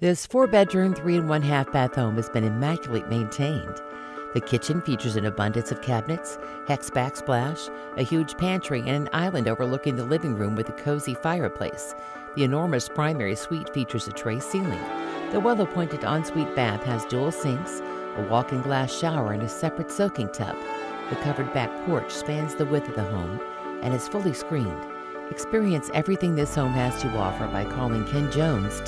This 4-bedroom, 3 and 1/2-bath home has been immaculately maintained. The kitchen features an abundance of cabinets, hex backsplash, a huge pantry, and an island overlooking the living room with a cozy fireplace. The enormous primary suite features a tray ceiling. The well-appointed ensuite bath has dual sinks, a walk-in glass shower, and a separate soaking tub. The covered back porch spans the width of the home and is fully screened. Experience everything this home has to offer by calling Ken Jones.